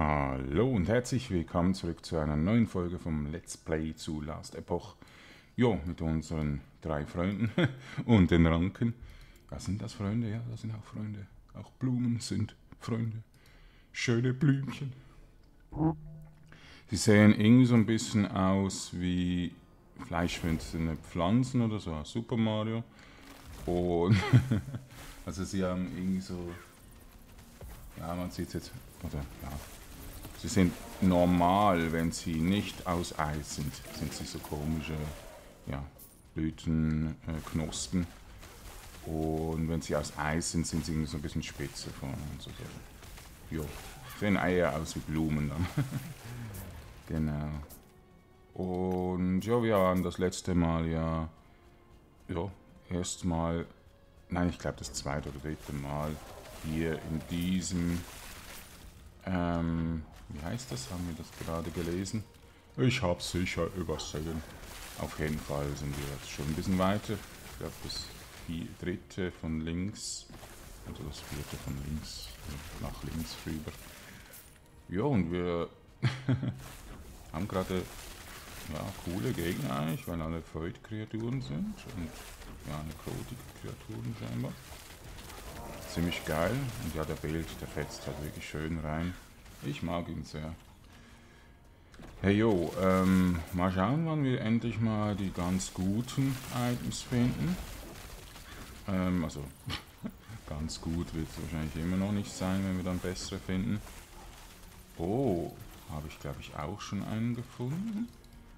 Hallo und herzlich willkommen zurück zu einer neuen Folge vom Let's Play zu Last Epoch. Jo, mit unseren drei Freunden und den Ranken. Was sind das, Freunde? Ja, das sind auch Freunde. Auch Blumen sind Freunde. Schöne Blümchen. Sie sehen irgendwie so ein bisschen aus wie fleischfressende Pflanzen oder so, Super Mario. Und also sie haben irgendwie so... Ja, man sieht es jetzt. Oder, ja. Sie sind normal, wenn sie nicht aus Eis sind. Sind sie so komische, ja, Blüten, Knospen. Und wenn sie aus Eis sind, sind sie irgendwie so ein bisschen spitze vorne und so. Jo, sehen Eier aus wie Blumen dann. Genau. Und ja, wir haben das letzte Mal ja erstmal, nein, ich glaube das zweite oder dritte Mal hier in diesem, wie heißt das, haben wir das gerade gelesen? Ich habe es sicher übersehen. Auf jeden Fall sind wir jetzt schon ein bisschen weiter. Ich glaube das dritte von links, also das vierte von links, nach links rüber. Ja, und wir haben gerade, ja, coole Gegner eigentlich, weil alle Void-Kreaturen sind und ja, Nekrotik-Kreaturen scheinbar. Ziemlich geil. Und ja, der Bild, der fetzt halt wirklich schön rein. Ich mag ihn sehr. Hey yo, mal schauen, wann wir endlich mal die ganz guten Items finden. Also, ganz gut wird es wahrscheinlich immer noch nicht sein, wenn wir dann bessere finden. Oh, habe ich glaube ich auch schon einen gefunden.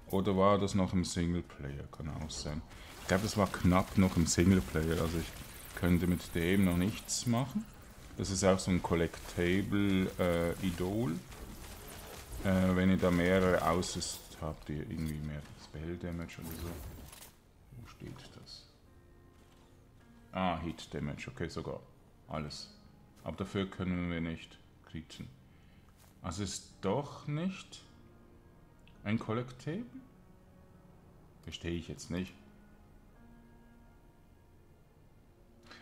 Oder war das noch im Singleplayer? Kann auch sein. Ich glaube, das war knapp noch im Singleplayer. Also ich könnte mit dem noch nichts machen. Das ist auch so ein Collectable Idol. Wenn ihr da mehrere ausrüstet, habt ihr irgendwie mehr Spell Damage oder so. Wo steht das? Ah, Hit Damage. Okay, sogar. Alles. Aber dafür können wir nicht kriechen. Also ist doch nicht... Ein Collectable? Verstehe ich jetzt nicht.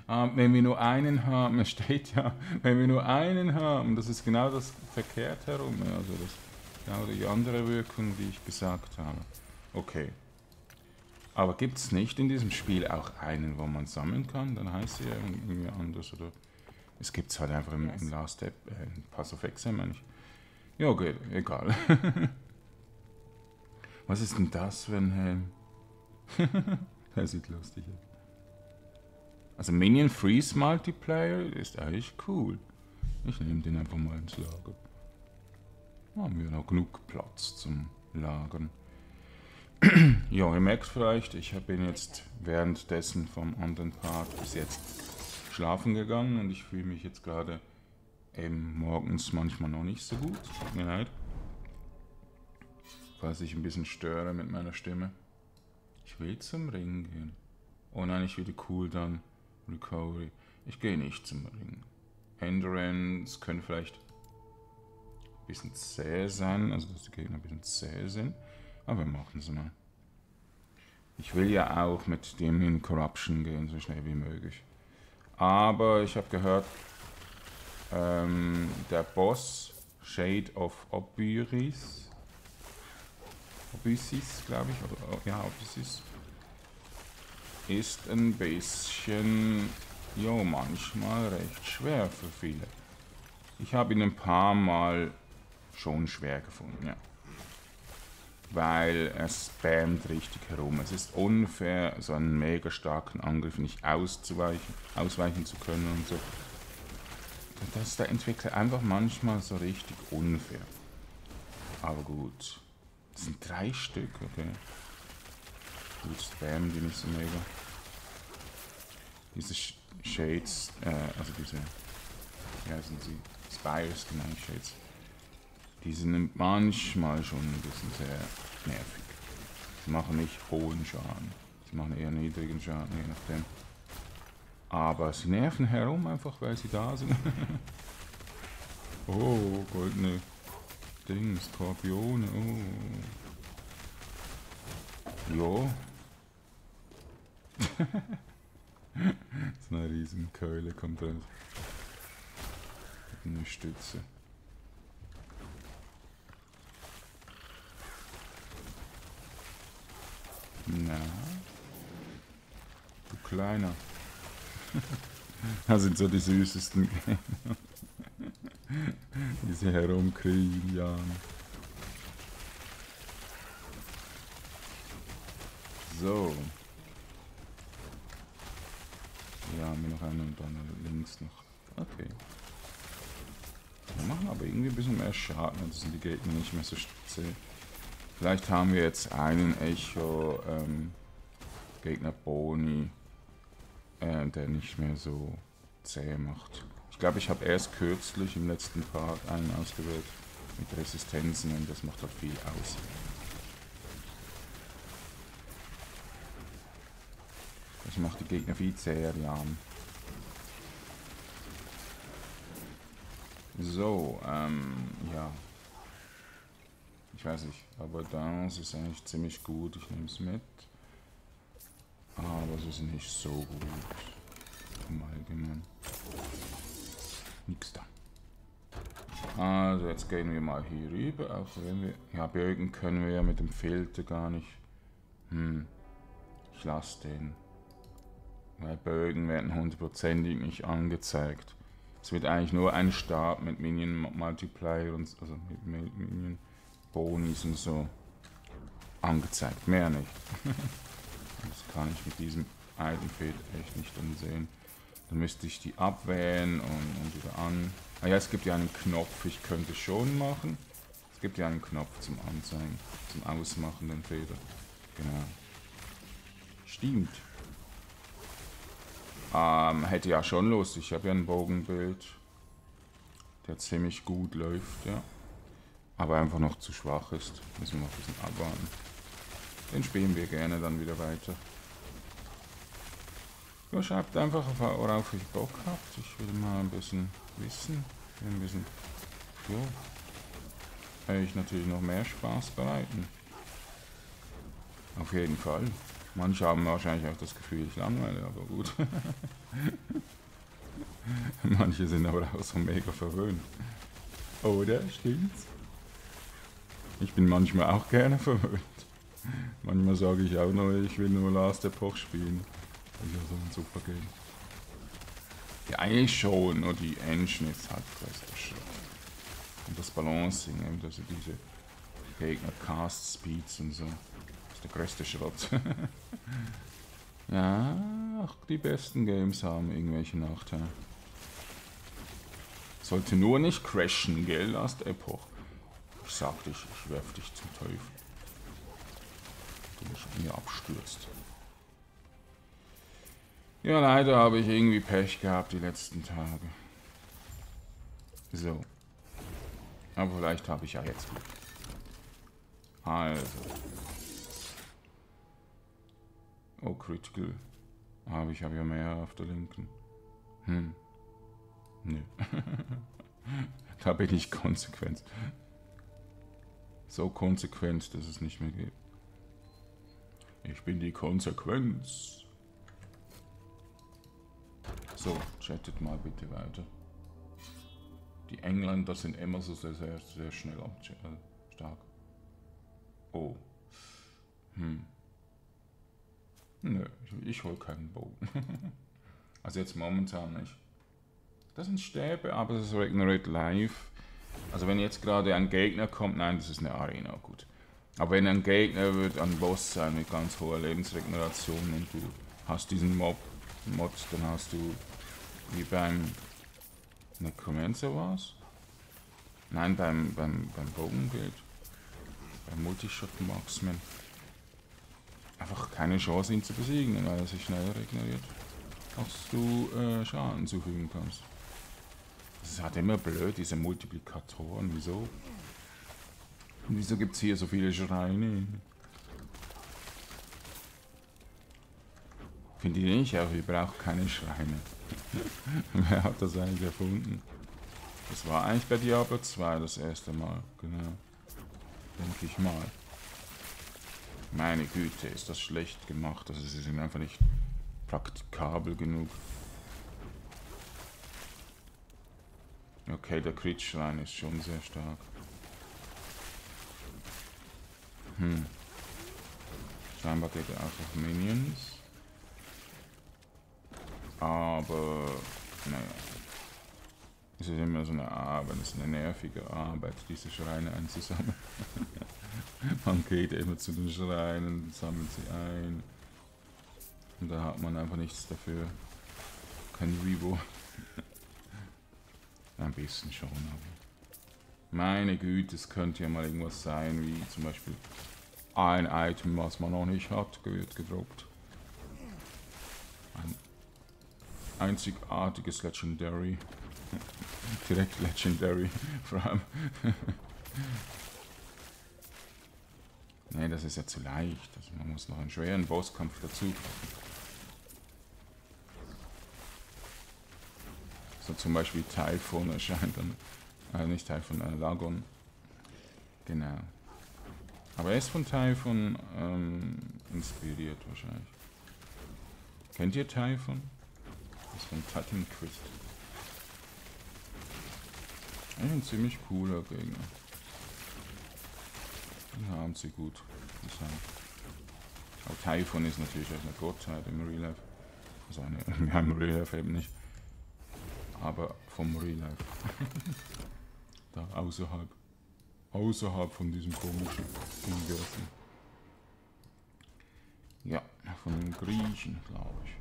Ah, wenn wir nur einen haben, es steht ja, wenn wir nur einen haben, das ist genau das verkehrt herum, also das genau die andere Wirkung, die ich gesagt habe. Okay. Aber gibt es nicht in diesem Spiel auch einen, wo man sammeln kann? Dann heißt es ja irgendwie anders, oder? Es gibt es halt einfach im Last Step, in Pass of Exile, meine ich. Ja, okay, egal. Was ist denn das für ein Helm? Der sieht lustig aus. Also Minion Freeze Multiplayer ist eigentlich cool. Ich nehme den einfach mal ins Lager. Haben wir noch genug Platz zum Lagern. Ja, ihr merkt vielleicht, ich bin jetzt währenddessen vom anderen Part bis jetzt schlafen gegangen und ich fühle mich jetzt gerade eben morgens manchmal noch nicht so gut. Tut mir leid. Falls ich ein bisschen störe mit meiner Stimme. Ich will zum Ring gehen. Oh nein, ich will die Cooldown Recovery. Ich gehe nicht zum Ring. Endurance können vielleicht ein bisschen zäh sein. Also, dass die Gegner ein bisschen zäh sind. Aber wir machen es mal. Ich will ja auch mit dem in Corruption gehen, so schnell wie möglich. Aber ich habe gehört, der Boss, Shade of Obiris, Obysis, glaube ich, oder, ja, Obysis, ist ein bisschen, jo, manchmal recht schwer für viele. Ich habe ihn ein paar Mal schon schwer gefunden, ja. Weil er spammt richtig herum. Es ist unfair, so einen mega starken Angriff nicht ausweichen zu können und so. Das ist der Entwickler einfach manchmal so richtig unfair. Aber gut. Das sind 3 Stück, okay. Gut, spammen die nicht so mega. Diese Shades, also diese, ja, sind sie, Spires, genau, Shades. Die sind manchmal schon ein bisschen sehr nervig. Sie machen nicht hohen Schaden. Sie machen eher niedrigen Schaden, je nachdem. Aber sie nerven herum einfach, weil sie da sind. Oh, goldene Ding, Skorpione, oh. Jo. So eine riesen Keule kommt raus. Eine Stütze. Na. Du Kleiner. Das sind so die süßesten. Diese herumkriegen, ja. So. Ja, haben wir noch einen und dann links noch. Okay. Wir machen aber irgendwie ein bisschen mehr Schaden, also sind die Gegner nicht mehr so zäh. Vielleicht haben wir jetzt einen Echo, Gegner Boni, der nicht mehr so zäh macht. Ich glaube, ich habe erst kürzlich im letzten Part einen ausgewählt mit Resistenzen und das macht doch viel aus. Das macht die Gegner viel zäher, ja. So, ja. Ich weiß nicht, aber das ist eigentlich ziemlich gut. Ich nehme es mit. Aber es ist nicht so gut. Im Allgemeinen. Nix da. Also jetzt gehen wir mal hier rüber. Auch wenn wir. Ja, bürgen können wir ja mit dem Filter gar nicht. Hm. Ich lasse den. Weil Bögen werden hundertprozentig nicht angezeigt. Es wird eigentlich nur ein Stab mit Minion-Multiplier und also mit Minion-Bonis und so angezeigt. Mehr nicht. Das kann ich mit diesem Itemfeld echt nicht umsehen. Dann müsste ich die abwählen und wieder an. Ah ja, es gibt ja einen Knopf, ich könnte schon machen. Es gibt ja einen Knopf zum Anzeigen, zum Ausmachen den Feder. Genau. Stimmt. Hätte ja schon Lust. Ich habe ja ein Bogenbild, der ziemlich gut läuft, ja. Aber einfach noch zu schwach ist. Müssen wir noch ein bisschen abwarten. Den spielen wir gerne dann wieder weiter. Ja, schreibt einfach, worauf ich Bock habt. Ich will mal ein bisschen wissen. Ich will ein bisschen. Ja. Ich natürlich noch mehr Spaß bereiten. Auf jeden Fall. Manche haben wahrscheinlich auch das Gefühl, ich langweile, aber gut. Manche sind aber auch so mega verwöhnt. Oder? Stimmt's? Ich bin manchmal auch gerne verwöhnt. Manchmal sage ich auch nur, ich will nur Last Epoch spielen. Das ist ja so ein super Game. Ja, eigentlich schon, nur die Endschnitz hat das schon. Und das Balancing, also diese Gegner-Cast-Speeds und so. Der größte Schrott. Ja, auch die besten Games haben irgendwelche Nachteile. Sollte nur nicht crashen, gell, Last Epoch. Ich sag dich, ich werf dich zum Teufel. Du mich mir abstürzt. Ja, leider habe ich irgendwie Pech gehabt die letzten Tage. So. Aber vielleicht habe ich ja jetzt Glück. Also. Oh, Critical. Aber ich habe ja mehr auf der linken. Hm. Nö. Da bin ich konsequent. So konsequent, dass es nicht mehr geht. Ich bin die Konsequenz. So, chattet mal bitte weiter. Die Engländer sind immer so sehr schnell am stark. Oh. Hm. Nö, ich hole keinen Bogen. Also jetzt momentan nicht. Das sind Stäbe, aber das ist Regenerate Life. Also wenn jetzt gerade ein Gegner kommt, nein, das ist eine Arena, gut. Aber wenn ein Gegner wird, ein Boss sein mit ganz hoher Lebensregeneration und du hast diesen Mob, dann hast du wie beim Necromancer was? Nein, beim Bogenbild. Beim Multishot Marksman. Einfach keine Chance, ihn zu besiegen, weil er sich schneller regeneriert, als du Schaden zufügen kannst. Das ist halt immer blöd, diese Multiplikatoren. Wieso? Und wieso gibt es hier so viele Schreine? Finde ich nicht, aber wir brauchen keine Schreine. Wer hat das eigentlich erfunden? Das war eigentlich bei Diablo 2 das erste Mal, genau. Denke ich mal. Meine Güte, ist das schlecht gemacht. Also sie sind einfach nicht praktikabel genug. Okay, der Crit-Schrein ist schon sehr stark. Hm. Scheinbar geht er einfach Minions. Aber, naja. Es ist immer so eine Arbeit, es ist eine nervige Arbeit, diese Schreine einzusammeln. Man geht immer zu den Schreinen, sammelt sie ein. Und da hat man einfach nichts dafür. Kein Vivo. Ein bisschen schon, aber... Meine Güte, es könnte ja mal irgendwas sein, wie zum Beispiel ein Item, was man noch nicht hat, wird gedroppt. Ein einzigartiges Legendary. Direkt Legendary, vor allem. Ne, das ist ja zu leicht. Also man muss noch einen schweren Bosskampf dazu. So zum Beispiel Typhon erscheint dann. Nicht Typhon, Lagon. Genau. Aber er ist von Typhon inspiriert wahrscheinlich. Kennt ihr Typhon? Das ist von Titan Crystal. Ein ziemlich cooler Gegner. Den haben sie gut gesagt. Auch Typhon ist natürlich auch eine Gottheit im Real Life. Also wir haben Real Life eben nicht. Aber vom Real Life. Da außerhalb. Außerhalb von diesem komischen Universum. Ja, von den Griechen, glaube ich.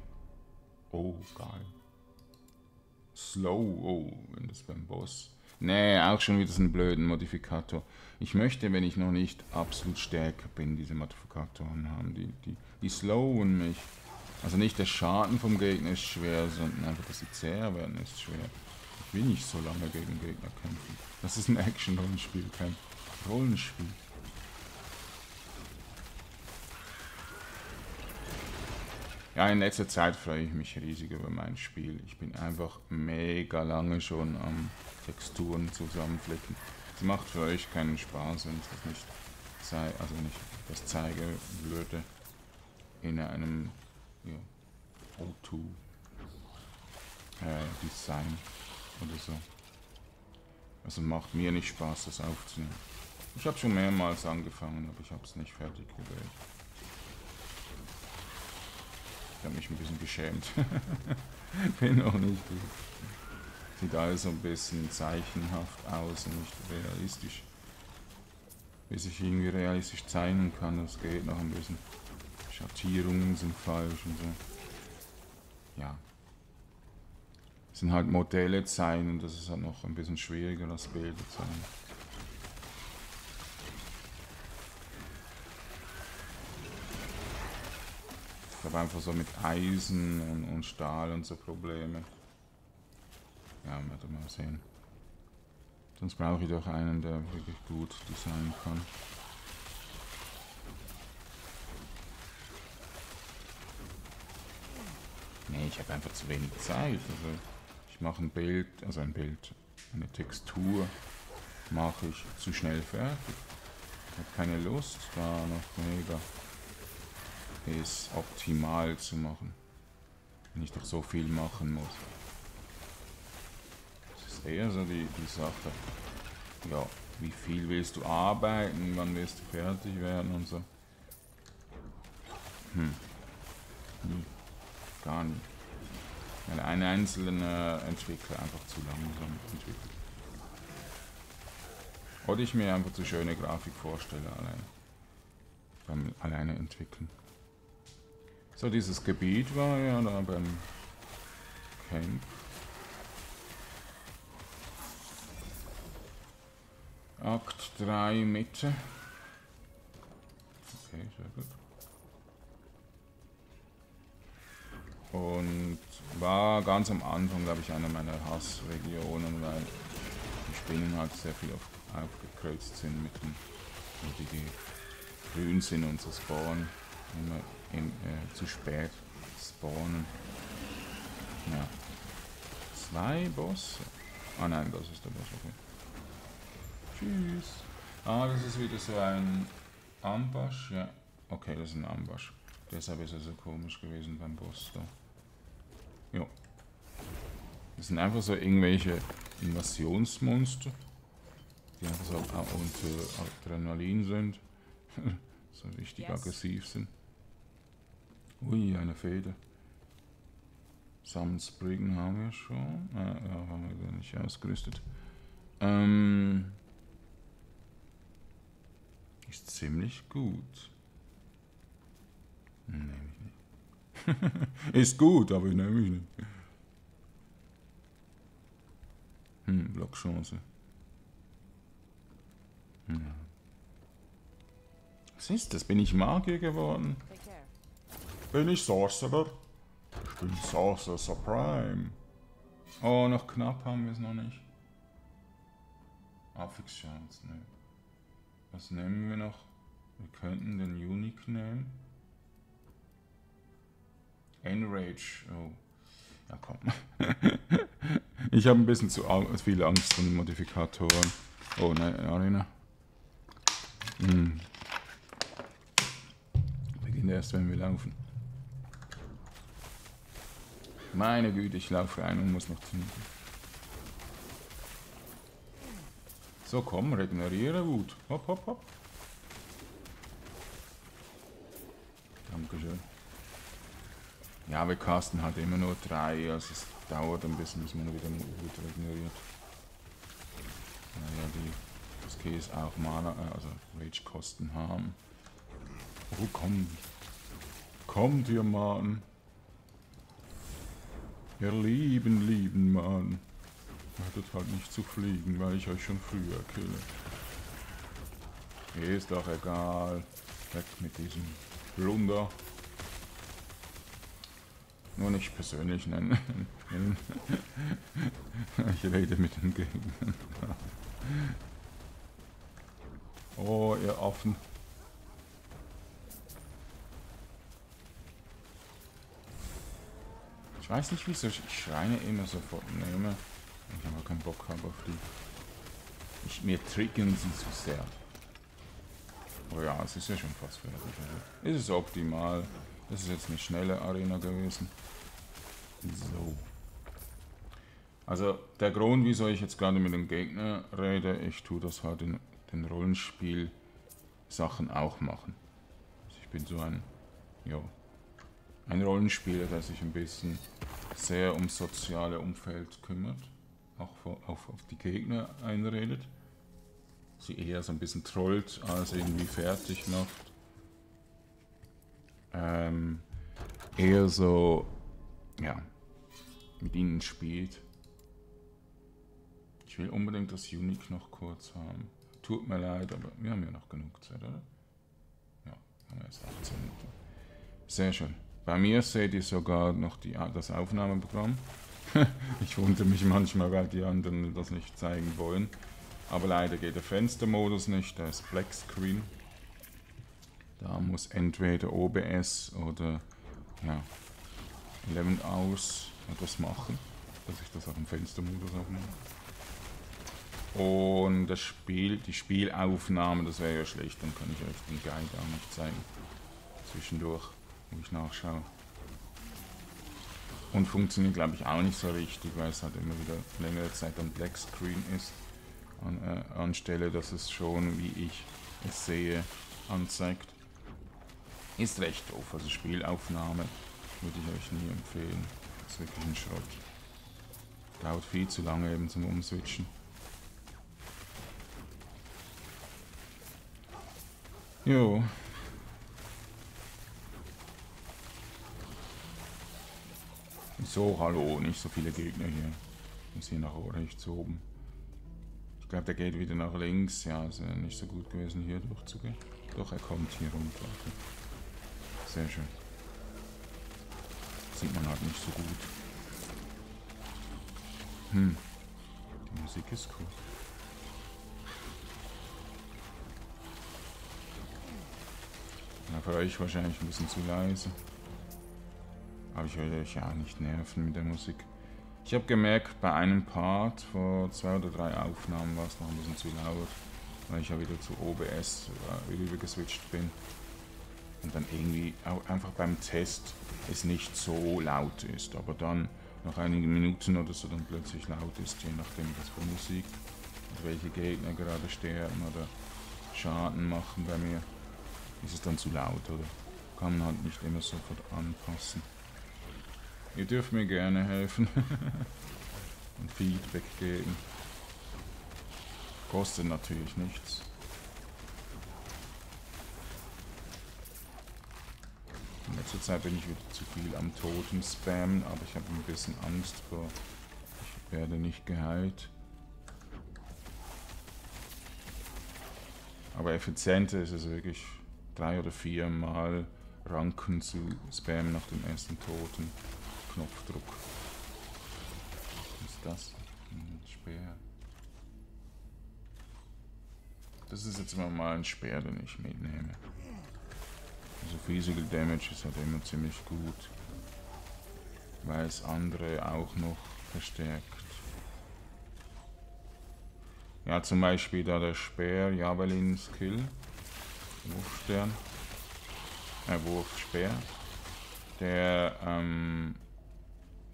Oh, geil. Slow, oh, wenn das beim Boss... Nee, auch schon wieder so einen blöden Modifikator. Ich möchte, wenn ich noch nicht absolut stärker bin, diese Modifikatoren haben. Die slowen mich. Also nicht der Schaden vom Gegner ist schwer, sondern einfach, dass sie zäher werden, ist schwer. Ich will nicht so lange gegen Gegner kämpfen. Das ist ein Action-Rollenspiel, kein Rollenspiel. Ja, in letzter Zeit freue ich mich riesig über mein Spiel. Ich bin einfach mega lange schon am Texturen zusammenflicken. Es macht für euch keinen Spaß, wenn ich das nicht zeige, also wenn ich das zeige würde in einem ja, O2 Design oder so. Also macht mir nicht Spaß, das aufzunehmen. Ich habe schon mehrmals angefangen, aber ich habe es nicht fertig gewählt. Ich habe mich ein bisschen geschämt. Bin auch nicht gut. Sieht alles so ein bisschen zeichenhaft aus und nicht realistisch. Bis ich irgendwie realistisch zeichnen kann, das geht noch ein bisschen. Schattierungen sind falsch und so. Ja. Es sind halt Modelle zeichnen und das ist halt noch ein bisschen schwieriger als Bilder zeichnen. Ich habe einfach so mit Eisen und Stahl und so Probleme. Ja, warte mal sehen. Sonst brauche ich doch einen, der wirklich gut designen kann. Nee, ich habe einfach zu wenig Zeit. Also ich mache ein Bild, eine Textur mache ich zu schnell fertig. Ich habe keine Lust, da noch mega es optimal zu machen. Wenn ich doch so viel machen muss. Eher so die Sache, ja, wie viel willst du arbeiten, wann willst du fertig werden und so. Nie, gar nicht. Weil ein einzelner Entwickler einfach zu langsam entwickelt. Oder ich mir einfach zu schöne Grafik vorstelle, allein. Beim alleine entwickeln. So, dieses Gebiet war ja da beim Camp. Akt 3 Mitte. Okay, sehr gut. Und war ganz am Anfang, glaube ich, eine meiner Hassregionen, weil die Spinnen halt sehr viel aufgekreuzt sind mit dem, wo die grün sind und so spawnen. Immer zu spät spawnen. Ja. 2 Bosse. Ah nein, das ist der Boss, okay. Tschüss. Ah, das ist wieder so ein Ambush, ja. Okay, das ist ein Ambush. Deshalb ist er so komisch gewesen beim Boss da. Jo. Das sind einfach so irgendwelche Invasionsmonster, die einfach so unter Adrenalin sind. So richtig aggressiv sind. Ui, eine Fehde. Summonsbriggen haben wir schon. Ja, haben wir gar nicht ausgerüstet. Ist ziemlich gut. Nehme ich nicht. Ist gut, aber ich nehme ich nicht. Blockchance. Ja. Was ist das? Bin ich Magier geworden? Bin ich Sorcerer? Ich bin Sorcerer Supreme. Oh, noch knapp haben wir es noch nicht. Affix-Chance, ne. Was nehmen wir noch? Wir könnten den Unique nehmen. Enrage. Oh. Ja, komm. Ich habe ein bisschen zu viel Angst vor den Modifikatoren. Oh, nein, Arena. Beginnt erst, wenn wir laufen. Meine Güte, ich laufe rein und muss noch zu. So, komm, regeneriere Wut. Hopp, hopp, hopp. Dankeschön. Ja, wir casten halt immer nur 3, also es dauert ein bisschen, bis man wieder Wut regeneriert. Naja, das Käse auch Mana, also Rage-Kosten haben. Oh, komm. Kommt ihr, Mann. Ihr lieben Mann. Ihr hättet halt nicht zu fliegen, weil ich euch schon früher kille. Ist doch egal. Weg mit diesem Blunder. Nur nicht persönlich nennen. Ich rede mit den Gegnern. Oh, ihr Affen. Ich weiß nicht, wieso ich Schreine immer sofort nehme. Ich habe keinen Bock auf die. Mir triggern sie zu sehr. Oh ja, es ist ja schon fast fertig. Es ist optimal. Das ist jetzt eine schnelle Arena gewesen. So. Also der Grund, wieso ich jetzt gerade mit dem Gegner rede, ich tue das halt in den Rollenspiel-Sachen auch machen. Also ich bin so ein, ja, ein Rollenspieler, der sich ein bisschen sehr ums soziale Umfeld kümmert. Auch auf die Gegner einredet. Sie eher so ein bisschen trollt, als irgendwie fertig macht. Eher so, ja, mit ihnen spielt. Ich will unbedingt das Unique noch kurz haben. Tut mir leid, aber wir haben ja noch genug Zeit, oder? Ja, haben wir erst 18 Minuten. Sehr schön. Bei mir seht ihr sogar noch das Aufnahmeprogramm. Ich wundere mich manchmal, weil die anderen das nicht zeigen wollen. Aber leider geht der Fenstermodus nicht, der ist Black Screen. Da muss entweder OBS oder ja, 11 Hours etwas machen, dass ich das auch im Fenstermodus aufmache. Und das Spiel, die Spielaufnahme, das wäre ja schlecht, dann kann ich euch den Guide auch nicht zeigen. Zwischendurch. Wo ich nachschaue. Und funktioniert, glaube ich, auch nicht so richtig, weil es halt immer wieder längere Zeit am Black Screen ist. Anstelle, dass es schon, wie ich es sehe, anzeigt. Ist recht doof. Also Spielaufnahme würde ich euch nie empfehlen. Ist wirklich ein Schrott. Dauert viel zu lange eben zum Umswitchen. Jo. So, hallo, nicht so viele Gegner hier. Ich muss hier nach rechts oben. Ich glaube, der geht wieder nach links. Ja, ist nicht so gut gewesen, hier durchzugehen. Doch, er kommt hier runter. Okay. Sehr schön. Sieht man halt nicht so gut. Die Musik ist cool. Ja, für euch wahrscheinlich ein bisschen zu leise. Aber ich will euch ja nicht nerven mit der Musik. Ich habe gemerkt, bei einem Part vor 2 oder 3 Aufnahmen war es noch ein bisschen zu laut, weil ich ja wieder zu OBS übergeswitcht bin. Und dann irgendwie auch einfach beim Test es nicht so laut ist, aber dann nach einigen Minuten oder so dann plötzlich laut ist, je nachdem was für Musik und welche Gegner gerade sterben oder Schaden machen bei mir, ist es dann zu laut, oder? kann halt nicht immer sofort anpassen. Ihr dürft mir gerne helfen und Feedback geben. Kostet natürlich nichts. In letzter Zeit bin ich wieder zu viel am Totem spammen, aber ich habe ein bisschen Angst vor, ich werde nicht geheilt. Aber effizienter ist es wirklich 3 oder 4 Mal Ranken zu spammen nach dem ersten Toten. Knopfdruck. Was ist das? Ein Speer. Das ist jetzt immer mal ein Speer, den ich mitnehme. Also Physical Damage ist halt immer ziemlich gut, weil es andere auch noch verstärkt. Ja, zum Beispiel da der Speer, Javelin Skill, Wurfstern, Wurfspeer, der,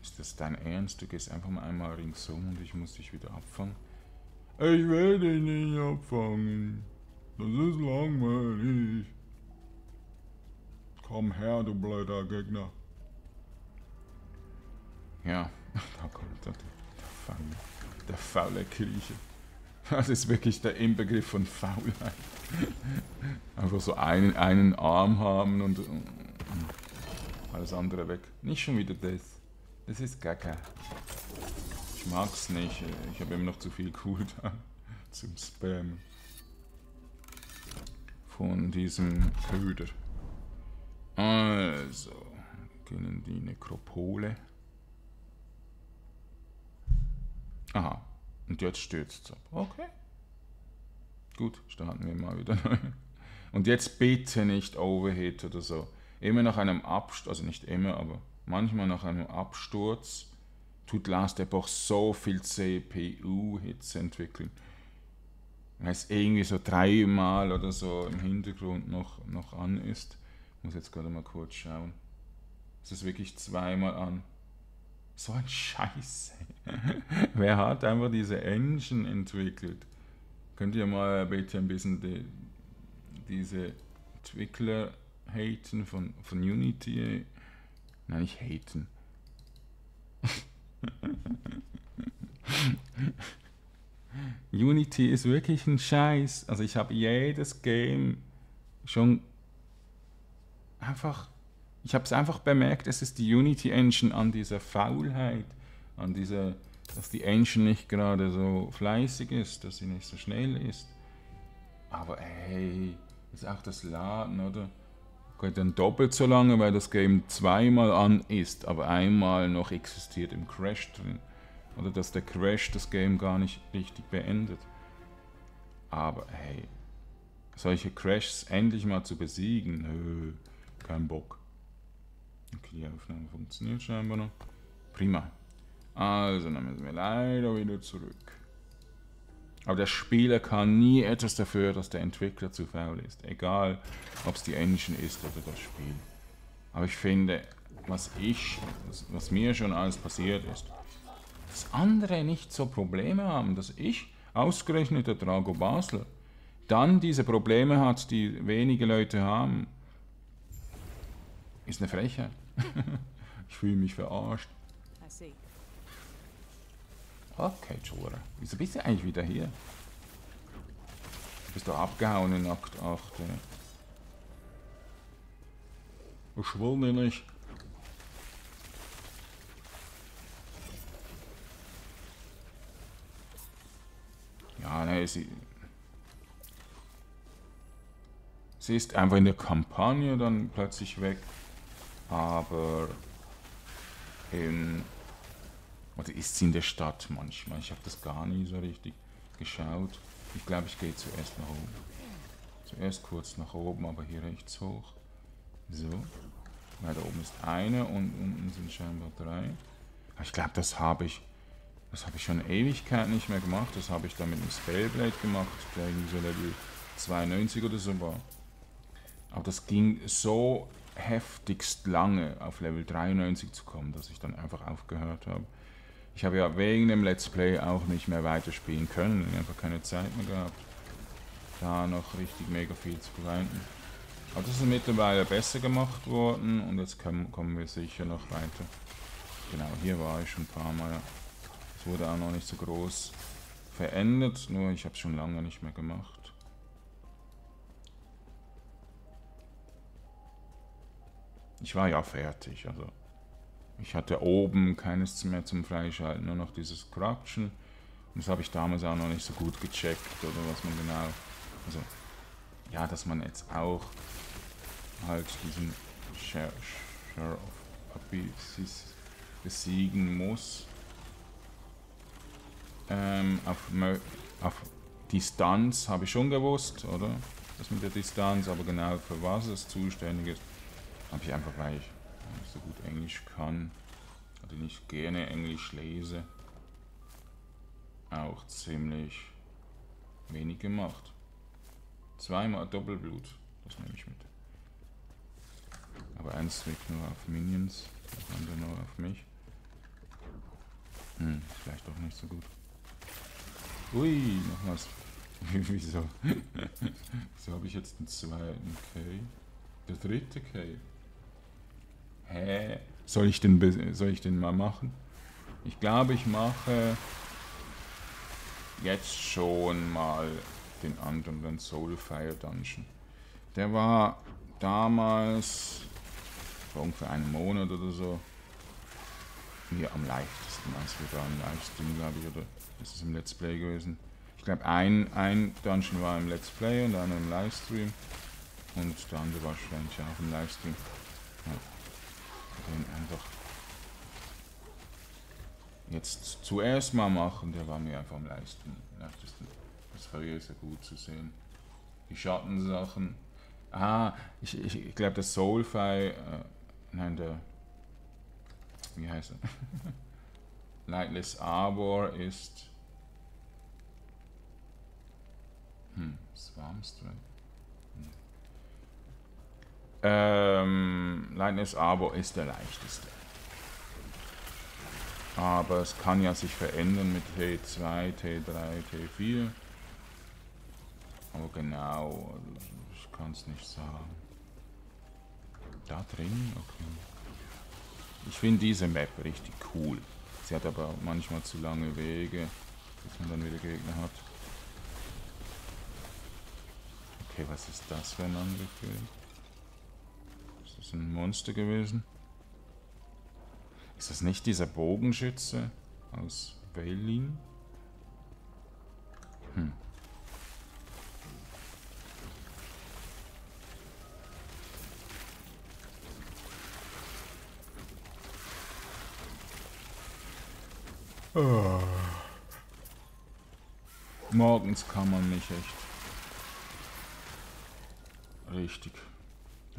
ist das dein Ernst? Du gehst einfach mal einmal ringsum und ich muss dich wieder abfangen. Ich will dich nicht abfangen. Das ist langweilig. Komm her, du blöder Gegner. Ja, da kommt der faule Grieche. Das ist wirklich der Inbegriff von Faulheit. Einfach so einen Arm haben und alles andere weg. Nicht schon wieder das. Das ist Gaga. Ich mag's nicht, ich habe immer noch zu viel Cooldown zum Spammen von diesem Köder. Also, wir können die Nekropole. Aha, und jetzt stürzt es ab. Okay. Gut, starten wir mal wieder neu. Und jetzt bitte nicht Overheat oder so. Immer nach einem Absturz, also nicht immer, aber manchmal nach einem Absturz tut Last Epoch so viel CPU-Hits entwickeln. Weil es irgendwie so 3 Mal oder so im Hintergrund noch an ist. Ich muss jetzt gerade mal kurz schauen. Es ist wirklich 2 Mal an. So ein Scheiße. Wer hat einfach diese Engine entwickelt? Könnt ihr mal bitte ein bisschen diese Entwickler haten von Unity? Nein, nicht haten. Unity ist wirklich ein Scheiß. Also ich habe jedes Game schon einfach, ich habe es einfach bemerkt, es ist die Unity Engine an dieser Faulheit, an dieser, dass die Engine nicht gerade so fleißig ist, dass sie nicht so schnell ist. Aber hey, ist auch das Laden, oder? Geht dann doppelt so lange, weil das Game 2 Mal an ist, aber 1 Mal noch existiert im Crash drin. Oder dass der Crash das Game gar nicht richtig beendet. Aber hey, solche Crashs endlich mal zu besiegen, nö, kein Bock. Okay, die Aufnahme funktioniert scheinbar noch. Prima. Also, dann müssen wir leider wieder zurück. Aber der Spieler kann nie etwas dafür, dass der Entwickler zu faul ist. Egal, ob es die Engine ist oder das Spiel. Aber ich finde, was mir schon alles passiert ist, dass andere nicht so Probleme haben, dass ich, ausgerechnet der Drago Basler, dann diese Probleme hat, die wenige Leute haben. Ist eine Frechheit. Ich fühle mich verarscht. Okay, Jorah. Wieso bist du eigentlich wieder hier? Du bist doch abgehauen in Akt 8. Ich will mich nicht. Ja, ne, sie ist einfach in der Kampagne dann plötzlich weg. Aber oder ist sie in der Stadt manchmal? Ich habe das gar nie so richtig geschaut. Ich glaube, ich gehe zuerst nach oben. Zuerst kurz nach oben, aber hier rechts hoch. So. Weil da oben ist eine und unten sind scheinbar 3. Ich glaube, das habe ich schon Ewigkeit nicht mehr gemacht. Das habe ich dann mit einem Spellblade gemacht, der irgendwie so Level 92 oder so war. Aber das ging so heftigst lange, auf Level 93 zu kommen, dass ich dann einfach aufgehört habe. Ich habe ja wegen dem Let's Play auch nicht mehr weiterspielen können, einfach keine Zeit mehr gehabt, da noch richtig mega viel zu grinden. Aber das ist mittlerweile besser gemacht worden und jetzt kommen wir sicher noch weiter. Genau, hier war ich schon ein paar Mal. Es wurde auch noch nicht so groß verändert, nur ich habe es schon lange nicht mehr gemacht. Ich war ja fertig, also ich hatte oben keines mehr zum Freischalten, nur noch dieses Corruption. Und das habe ich damals auch noch nicht so gut gecheckt, oder was man genau, also ja, dass man jetzt auch halt diesen Share of Obisis besiegen muss. Auf Distanz habe ich schon gewusst, oder? Das mit der Distanz, aber genau für was es zuständig ist, habe ich einfach, weil ich nicht so gut Englisch kann, also nicht gerne Englisch lese, auch ziemlich wenig gemacht. Zweimal Doppelblut, das nehme ich mit. Aber eins liegt nur auf Minions, das andere nur auf mich. Hm, vielleicht doch nicht so gut. Ui, noch was. Wieso? Wieso habe ich jetzt den zweiten K? Der dritte K? Hä? Soll ich den mal machen? Ich glaube, ich mache jetzt schon mal den anderen, den Soulfire Dungeon. Der war damals vor ungefähr einem Monat oder so mir am leichtesten, als wir da im Livestream, glaube ich, oder ist es im Let's Play gewesen. Ich glaube, ein Dungeon war im Let's Play und einer im Livestream und der andere war wahrscheinlich auch im Livestream. Ja. Den einfach jetzt zuerst mal machen, der war mir einfach am leichtesten. Das war ja sehr gut zu sehen. Die Schattensachen. Ah, ich glaube, der Soulfire. Nein, der. Wie heißt er? Lightless Arbor ist. Swarmstrike. Lightless Arbor ist der leichteste. Aber es kann ja sich verändern mit T2, T3, T4. Aber genau, ich kann es nicht sagen. Da drin? Okay. Ich finde diese Map richtig cool. Sie hat aber manchmal zu lange Wege, dass man dann wieder Gegner hat. Okay, was ist das für ein Angriff? Ist das ein Monster gewesen? Ist das nicht dieser Bogenschütze aus Wellin? Hm. Oh. Morgens kann man mich echt richtig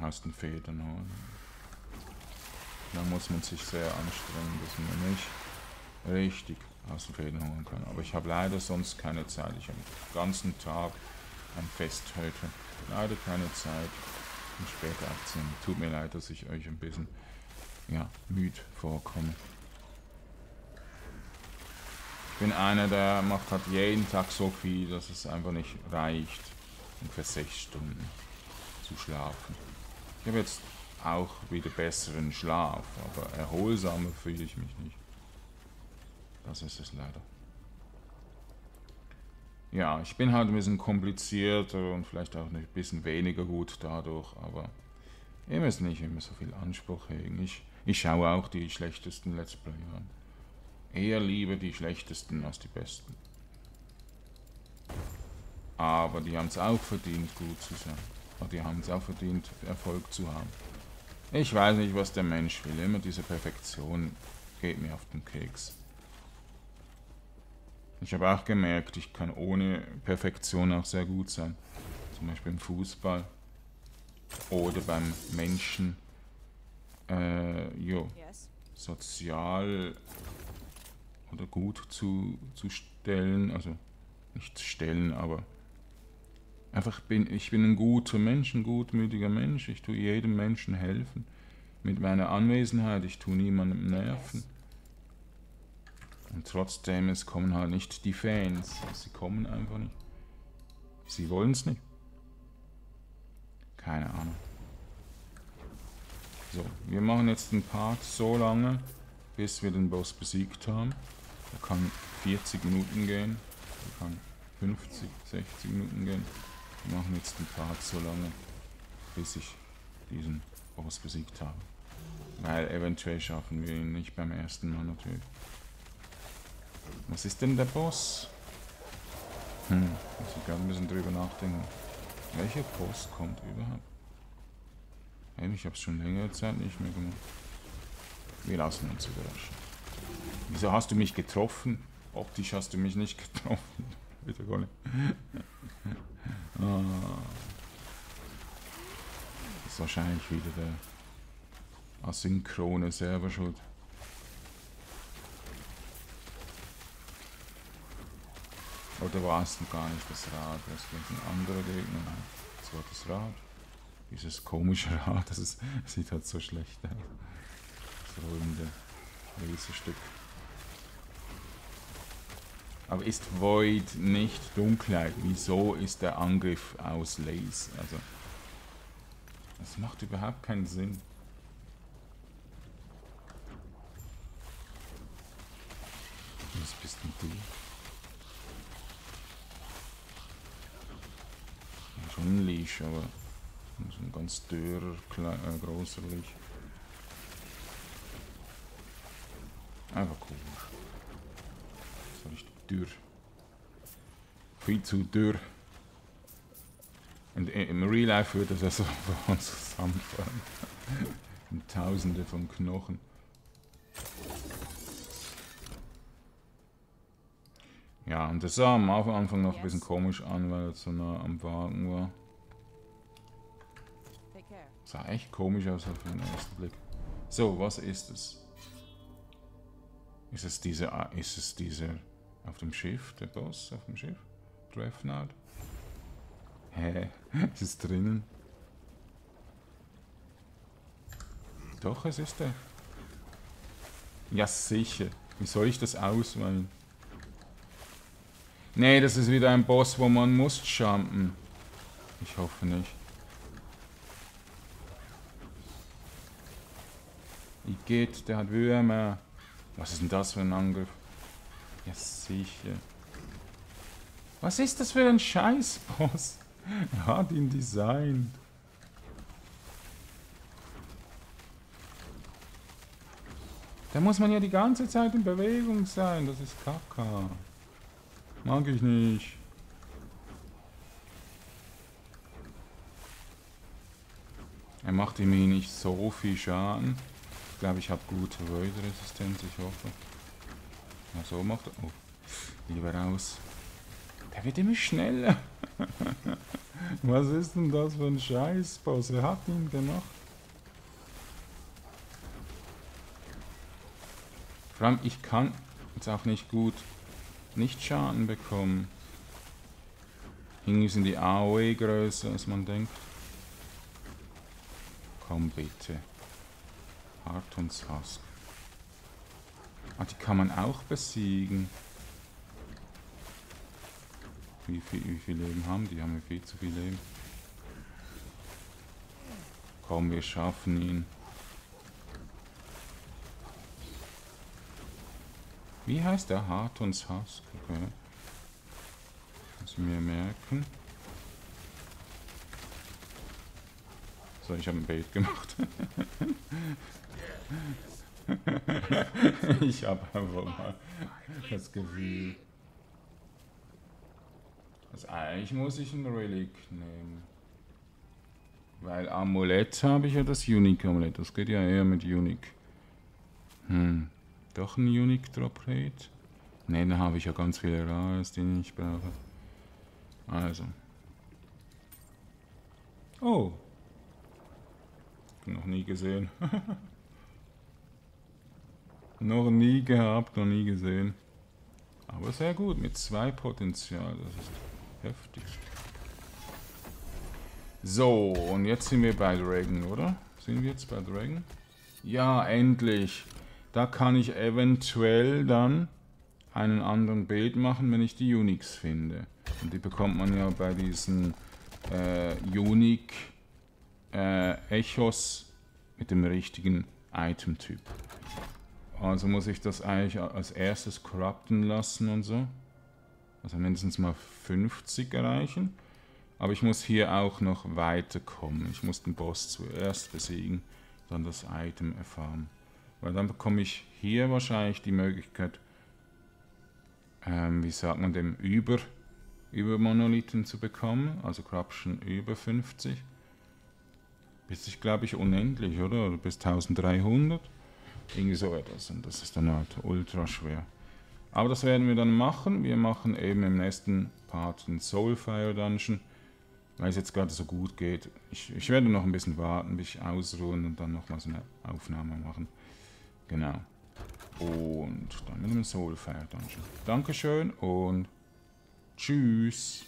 aus den Federn holen. Da muss man sich sehr anstrengen, dass man mich richtig aus den Federn holen kann. Aber ich habe leider sonst keine Zeit. Ich habe den ganzen Tag am Fest heute. Leider keine Zeit. Und später 18. Tut mir leid, dass ich euch ein bisschen, ja, müde vorkomme. Ich bin einer, der macht halt jeden Tag so viel, dass es einfach nicht reicht, ungefähr 6 Stunden zu schlafen. Ich habe jetzt auch wieder besseren Schlaf, aber erholsamer fühle ich mich nicht. Das ist es leider. Ja, ich bin halt ein bisschen komplizierter und vielleicht auch ein bisschen weniger gut dadurch, aber ihr müsst nicht immer so viel Anspruch hegen. Ich schaue auch die schlechtesten Let's Play an. Eher lieber die schlechtesten als die besten. Aber die haben es auch verdient, gut zu sein. Und die haben es auch verdient, Erfolg zu haben. Ich weiß nicht, was der Mensch will. Immer diese Perfektion geht mir auf den Keks. Ich habe auch gemerkt, ich kann ohne Perfektion auch sehr gut sein. Zum Beispiel im Fußball. Oder beim Menschen. Sozial oder gut zu stellen, also nicht zu stellen, aber einfach ich bin ein guter Mensch, ein gutmütiger Mensch, ich tue jedem Menschen helfen mit meiner Anwesenheit, ich tue niemandem nerven und trotzdem, es kommen halt nicht die Fans, sie kommen einfach nicht, sie wollen es nicht, keine Ahnung. So, wir machen jetzt den Part so lange, bis wir den Boss besiegt haben. Er kann 40 Minuten gehen, er kann 50, 60 Minuten gehen. Wir machen jetzt den Part so lange, bis ich diesen Boss besiegt habe. Weil eventuell schaffen wir ihn nicht beim ersten Mal natürlich. Was ist denn der Boss? Muss ich gerade ein bisschen drüber nachdenken. Welcher Boss kommt überhaupt? Hey, ich habe es schon längere Zeit nicht mehr gemacht. Wir lassen uns überraschen. Wieso hast du mich getroffen? Optisch hast du mich nicht getroffen. Bitte gar nicht. Ah. Das ist wahrscheinlich wieder der asynchrone Server schuld. Oder war es denn gar nicht das Rad? Das ist ein anderer Gegner. Nein, das war das Rad. Dieses komische Rad, das ist, sieht halt so schlecht aus. Das rollende Riesenstück. Aber ist Void nicht Dunkelheit? Wieso ist der Angriff aus Lace? Also, das macht überhaupt keinen Sinn. Was bist denn du? Schon ein Leash, aber so ein ganz dürrer, großer Leash. Einfach komisch. So richtig dürr. Viel zu dürr. Und im Real Life würde das so bei uns zusammenfallen. Und Tausende von Knochen. Ja, und das sah am Anfang noch ein bisschen komisch an, weil er so nah am Wagen war. Das sah echt komisch aus auf den ersten Blick. So, was ist es? Ist es dieser auf dem Schiff, der Boss auf dem Schiff? Dreadnought? Hä? Ist es drinnen? Doch, es ist der. Ja, sicher. Wie soll ich das auswählen? Nee, das ist wieder ein Boss, wo man muss jumpen. Ich hoffe nicht. Wie geht? Der hat Würmer. Was ist denn das für ein Angriff? Ja, sicher. Was ist das für ein Scheiß-Boss? Er hat ihn designt. Da muss man ja die ganze Zeit in Bewegung sein. Das ist Kacke. Mag ich nicht. Er macht ihm nicht so viel Schaden. Ich glaube, ich habe gute Void-Resistenz, ich hoffe. Na, so macht er. Oh, lieber raus. Der wird immer schneller. Was ist denn das für ein Scheiß-Boss? Wer hat ihn gemacht? Vor allem, ich kann jetzt auch nicht gut. Nicht Schaden bekommen. Irgendwie sind die AOE größer, als man denkt. Komm bitte. Hartons Husk. Ah, die kann man auch besiegen. Wie viel Leben haben die? Haben wir viel zu viel Leben. Komm, wir schaffen ihn. Wie heißt der? Hartons Husk? Okay. Muss ich mir merken. So, ich habe ein Bait gemacht. Ich habe einfach mal das Gefühl. Also eigentlich muss ich ein Relic nehmen. Weil Amulett habe ich ja das Unique Amulett. Das geht ja eher mit Unique. Doch ein Unique Drop Rate? Ne, da habe ich ja ganz viele Rares, die ich nicht brauche. Also. Oh. Noch nie gesehen. Noch nie gehabt, noch nie gesehen. Aber sehr gut, mit 2 Potenzial. Das ist heftig. So, und jetzt sind wir bei Dragon, oder? Sind wir jetzt bei Dragon? Ja, endlich. Da kann ich eventuell dann einen anderen Bild machen, wenn ich die Uniques finde. Und die bekommt man ja bei diesen Unique Echos mit dem richtigen Item-Typ. Also muss ich das eigentlich als erstes corrupten lassen und so. Also mindestens mal 50 erreichen. Aber ich muss hier auch noch weiterkommen. Ich muss den Boss zuerst besiegen, dann das Item erfahren. Weil dann bekomme ich hier wahrscheinlich die Möglichkeit, wie sagt man dem, über Monolithen zu bekommen. Also Corruption über 50. Bis ich, glaube ich, unendlich, oder? Oder bis 1300. Irgendwie so etwas. Und das ist dann halt ultra schwer. Aber das werden wir dann machen. Wir machen eben im nächsten Part den Soulfire Dungeon. Weil es jetzt gerade so gut geht. Ich werde noch ein bisschen warten, bis ich ausruhen und dann nochmal so eine Aufnahme machen. Genau. Und dann mit dem Soulfire Dungeon. Dankeschön und tschüss.